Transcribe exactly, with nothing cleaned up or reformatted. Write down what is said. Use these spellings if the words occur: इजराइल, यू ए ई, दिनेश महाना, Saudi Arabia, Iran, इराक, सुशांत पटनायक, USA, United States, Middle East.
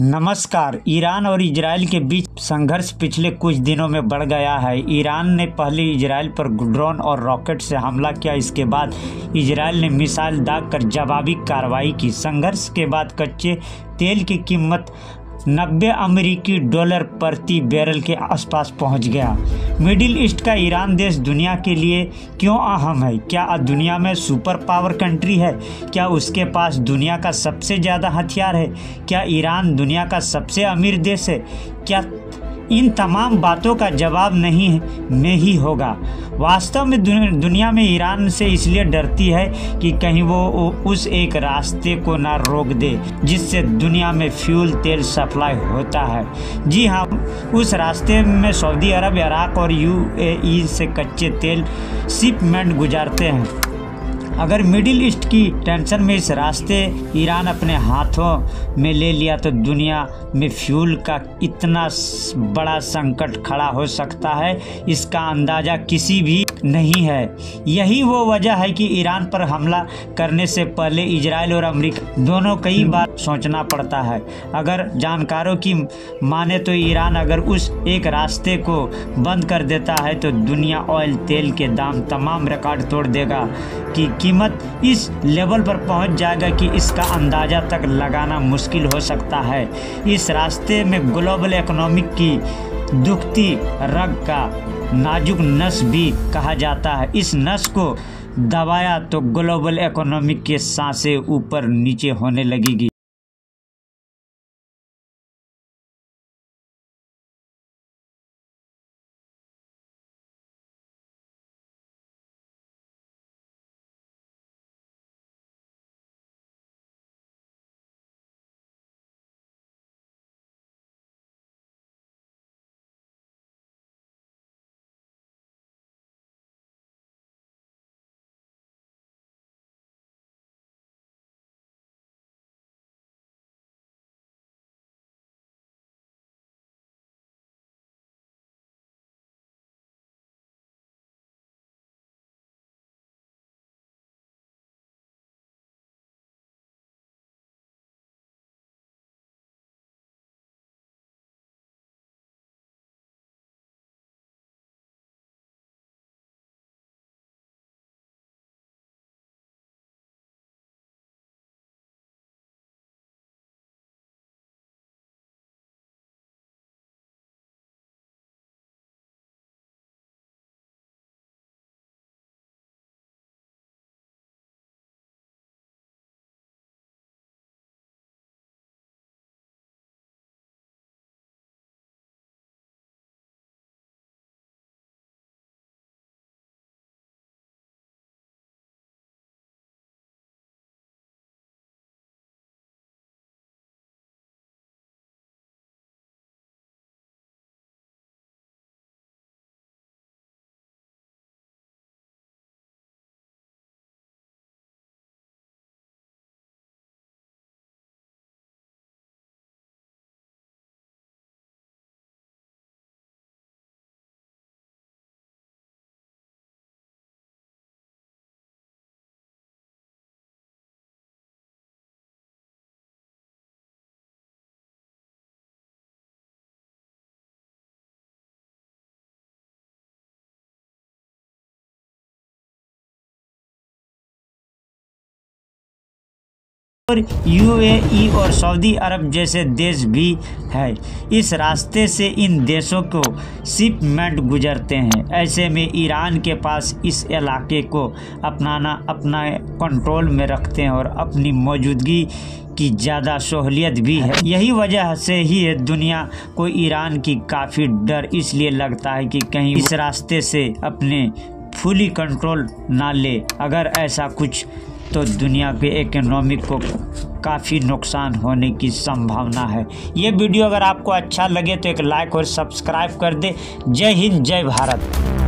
नमस्कार। ईरान और इजराइल के बीच संघर्ष पिछले कुछ दिनों में बढ़ गया है। ईरान ने पहले इजराइल पर ड्रोन और रॉकेट से हमला किया। इसके बाद इजराइल ने मिसाइल दाग कर जवाबी कार्रवाई की। संघर्ष के बाद कच्चे तेल की कीमत नब्बे अमेरिकी डॉलर प्रति बैरल के आसपास पहुंच गया। मिडिल ईस्ट का ईरान देश दुनिया के लिए क्यों अहम है? क्या दुनिया में सुपर पावर कंट्री है? क्या उसके पास दुनिया का सबसे ज़्यादा हथियार है? क्या ईरान दुनिया का सबसे अमीर देश है? क्या इन तमाम बातों का जवाब नहीं में ही होगा। वास्तव में दुनिया में ईरान से इसलिए डरती है कि कहीं वो उस एक रास्ते को ना रोक दे जिससे दुनिया में फ्यूल तेल सप्लाई होता है। जी हाँ, उस रास्ते में सऊदी अरब, इराक और यू ए ई से कच्चे तेल शिपमेंट गुजारते हैं। अगर मिडिल ईस्ट की टेंशन में इस रास्ते ईरान अपने हाथों में ले लिया तो दुनिया में फ्यूल का इतना बड़ा संकट खड़ा हो सकता है, इसका अंदाज़ा किसी भी नहीं है। यही वो वजह है कि ईरान पर हमला करने से पहले इजराइल और अमेरिका दोनों कई बार सोचना पड़ता है। अगर जानकारों की माने तो ईरान अगर उस एक रास्ते को बंद कर देता है तो दुनिया ऑयल तेल के दाम तमाम रिकॉर्ड तोड़ देगा कि कीमत इस लेवल पर पहुंच जाएगा कि इसका अंदाज़ा तक लगाना मुश्किल हो सकता है। इस रास्ते में ग्लोबल इकोनॉमिक की दुखती रग का नाजुक नस भी कहा जाता है। इस नस को दबाया तो ग्लोबल इकोनॉमिक के सांसें ऊपर नीचे होने लगेगी। और यू ए ई और सऊदी अरब जैसे देश भी है। इस रास्ते से इन देशों को शिपमेंट गुजरते हैं। ऐसे में ईरान के पास इस इलाके को अपनाना अपना कंट्रोल में रखते हैं और अपनी मौजूदगी की ज़्यादा सहूलियत भी है। यही वजह से ही है दुनिया को ईरान की काफ़ी डर इसलिए लगता है कि कहीं इस रास्ते से अपने फुली कंट्रोल ना ले। अगर ऐसा कुछ तो दुनिया के इकोनॉमी को काफ़ी नुकसान होने की संभावना है। ये वीडियो अगर आपको अच्छा लगे तो एक लाइक और सब्सक्राइब कर दे। जय हिंद, जय भारत।